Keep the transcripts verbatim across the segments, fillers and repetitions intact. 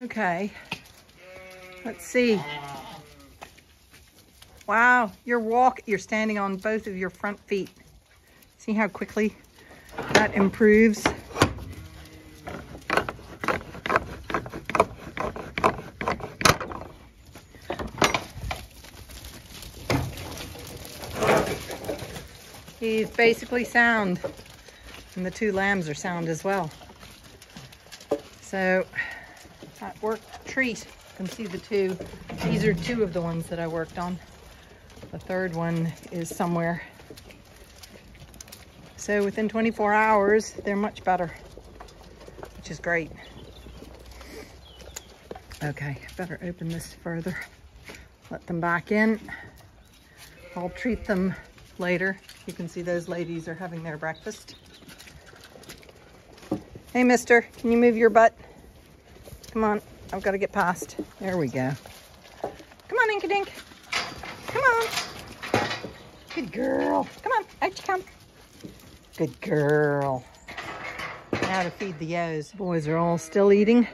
Okay, let's see. Wow, your walk, you're standing on both of your front feet. See how quickly that improves? He's basically sound, and the two lambs are sound as well. So that worked treat. You can see the two. These are two of the ones that I worked on. The third one is somewhere. So within twenty-four hours, they're much better, which is great. Okay, better open this further. Let them back in. I'll treat them later. You can see those ladies are having their breakfast. Hey, mister, can you move your butt? Come on, I've got to get past. There we go. Come on, Inka Dink. Come on. Good girl. Come on, out you come. Good girl. Now to feed the yos. Boys are all still eating,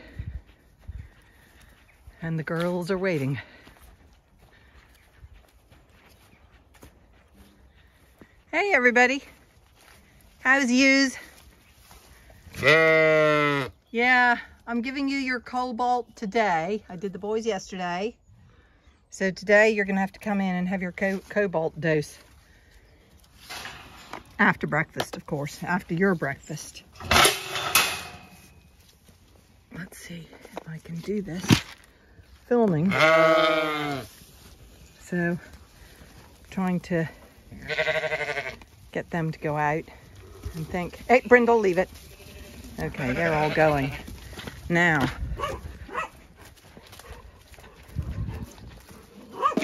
and the girls are waiting. Hey, everybody. How's yous? Yeah, I'm giving you your cobalt today. I did the boys yesterday. So today you're going to have to come in and have your co cobalt dose. After breakfast, of course. After your breakfast. Let's see if I can do this. Filming. So, trying to get them to go out and think. Hey, Brindle, leave it. Okay, they're all going. Now. Ah,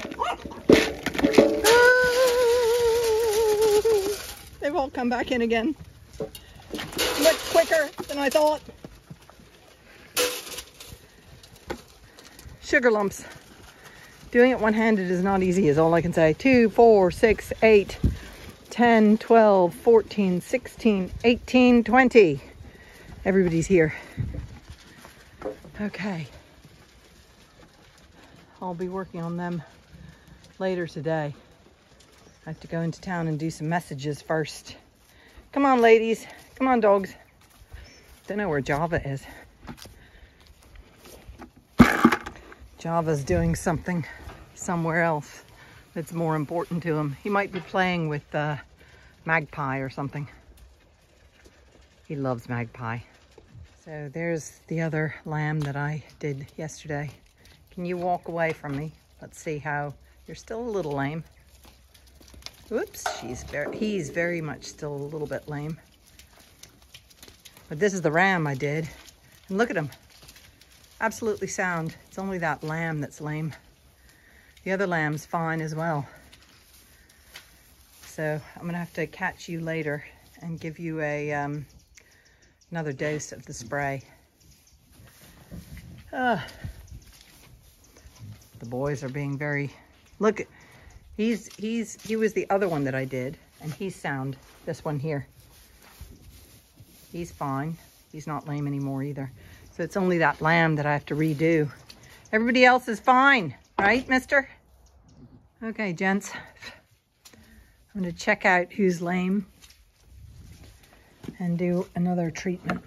they've all come back in again. Much quicker than I thought. Sugar lumps. Doing it one-handed is not easy, is all I can say. Two, four, six, eight. ten, twelve, fourteen, sixteen, eighteen, twenty. Everybody's here. Okay. I'll be working on them later today. I have to go into town and do some messages first. Come on, ladies. Come on, dogs. Don't know where Java is. Java's doing something somewhere else. That's more important to him. He might be playing with uh, Magpie or something. He loves Magpie. So there's the other lamb that I did yesterday. Can you walk away from me? Let's see how, you're still a little lame. Whoops, she's very, he's very much still a little bit lame. But this is the ram I did. And look at him, absolutely sound. It's only that lamb that's lame. The other lamb's fine as well. So I'm gonna have to catch you later and give you a um, another dose of the spray. Uh, the boys are being very, look, he's he's he was the other one that I did, and he's sound. This one here, he's fine. He's not lame anymore either. So it's only that lamb that I have to redo. Everybody else is fine. Right, mister? Okay, gents. I'm going to check out who's lame and do another treatment.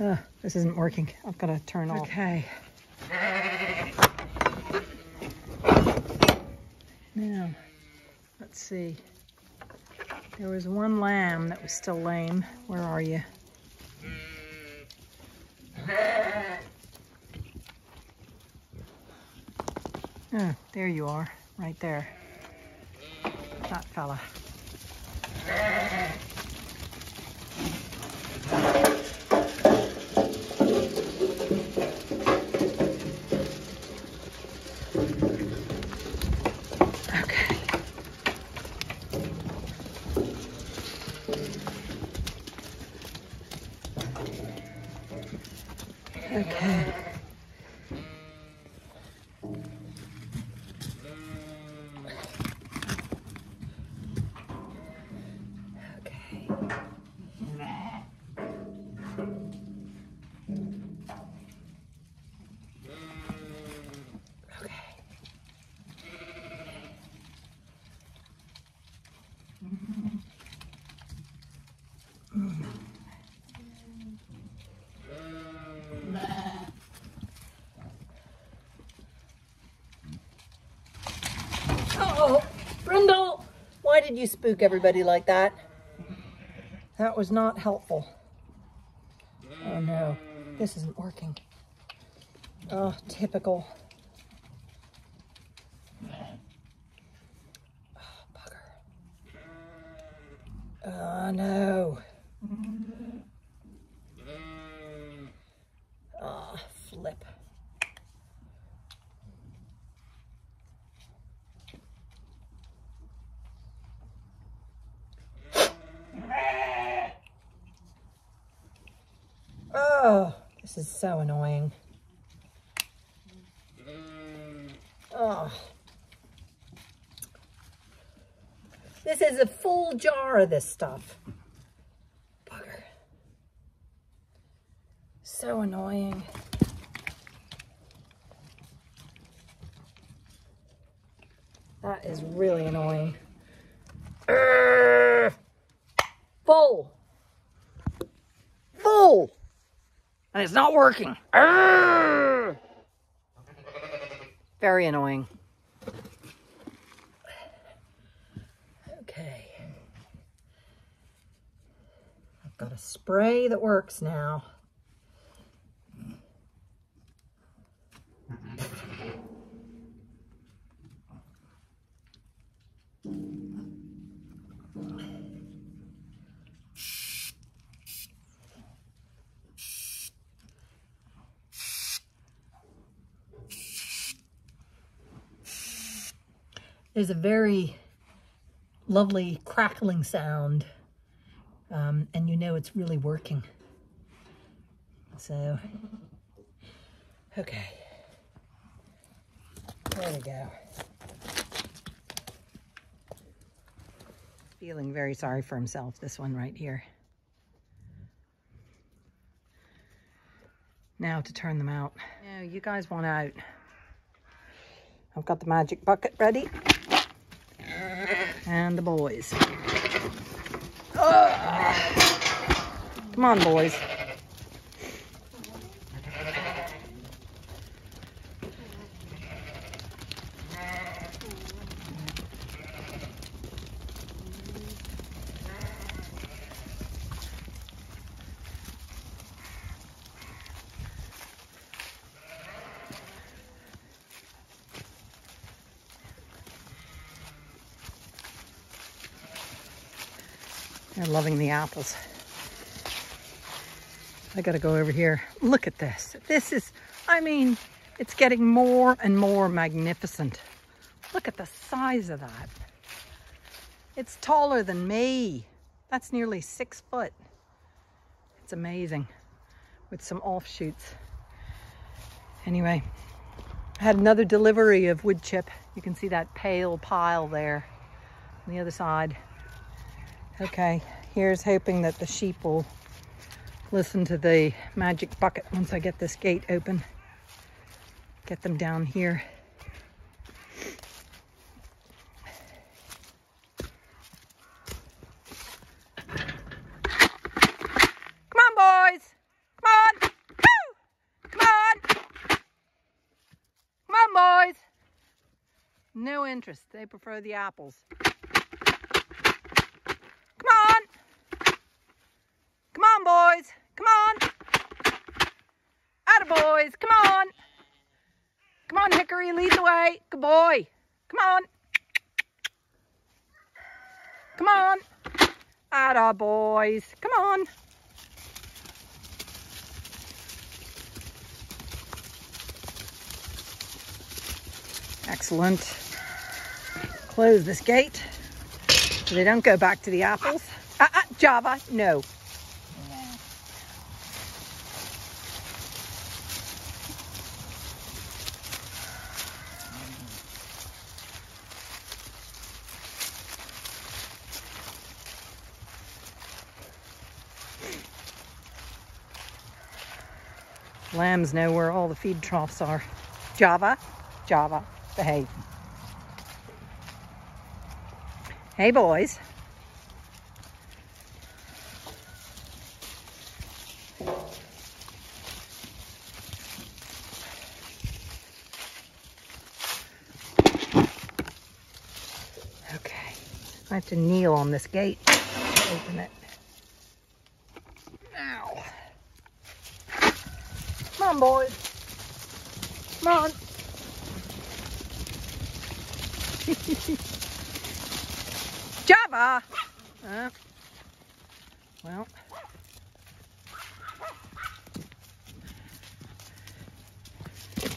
Oh, this isn't working. I've got to turn off. Okay. Now, let's see. There was one lamb that was still lame. Where are you? Oh, there you are, right there. That fella. Okay. Okay. did you spook everybody like that? That was not helpful. Oh no, this isn't working. Oh, typical. Oh, bugger. Oh no. Oh, flip. Oh, this is so annoying. Oh. This is a full jar of this stuff. Bugger. So annoying. That is really annoying. Urgh. Full. Full. And it's not working. Urgh. Very annoying. Okay. I've got a spray that works now. There's a very lovely crackling sound, um, and you know it's really working. So, okay, there we go. Feeling very sorry for himself, this one right here. Now to turn them out. No, you guys want out. I've got the magic bucket ready. And the boys. Oh. Come on, boys. They're loving the apples. I gotta go over here. Look at this. This is, I mean, it's getting more and more magnificent. Look at the size of that. It's taller than me. That's nearly six foot. It's amazing with some offshoots. Anyway, I had another delivery of wood chip. You can see that pale pile there on the other side. Okay, here's hoping that the sheep will listen to the magic bucket once I get this gate open. Get them down here. Come on, boys! Come on! Woo! Come on! Come on, boys! No interest. They prefer the apples. Boys, come on. Atta boys, come on. Come on, Hickory, lead the way. Good boy. Come on. Come on. Atta boys, come on. Excellent. Close this gate so they don't go back to the apples. Uh, uh, Java, no. Lambs know where all the feed troughs are. Java, Java, behave. Hey, boys. Okay. I have to kneel on this gate to open it. Ow. Come on, boys. Come on. Java! Uh, well.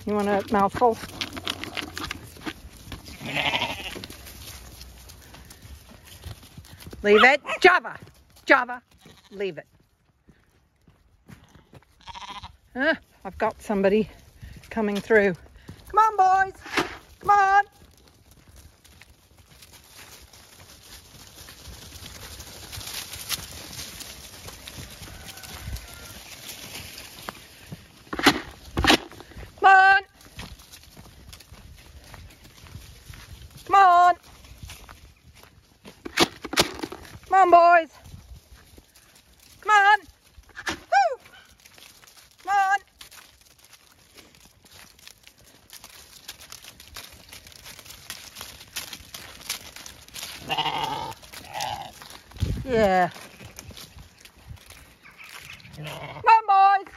You want a mouthful? Leave it. Java! Java! Leave it. Uh, I've got somebody coming through. Come on, boys! Come on! Come on, boys. Come on. Woo. Come on. Yeah. Come on, boys. Come on.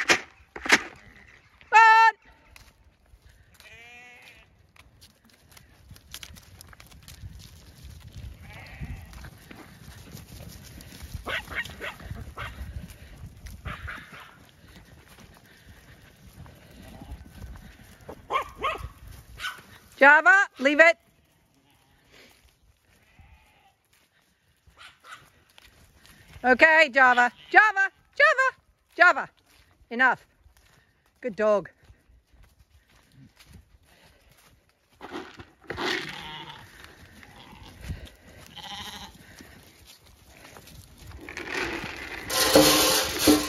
Java, leave it. Okay, Java. Java, Java, Java. Enough. Good dog.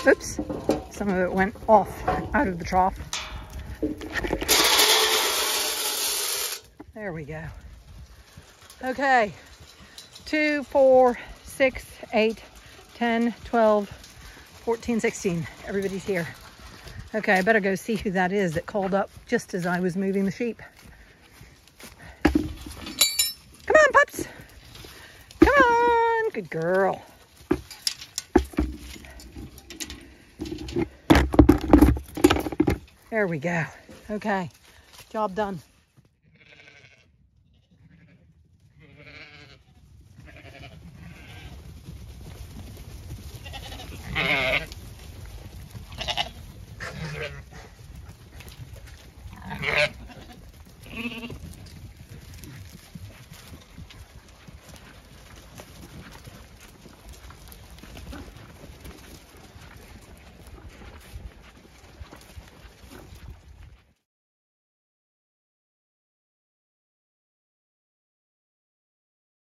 Oops. Some of it went off out of the trough. There we go. Okay, two, four, six, eight, ten, twelve, fourteen, sixteen. Everybody's here. Okay, I better go see who that is that called up just as I was moving the sheep. Come on, pups. Come on. Good girl. There we go. Okay, job done.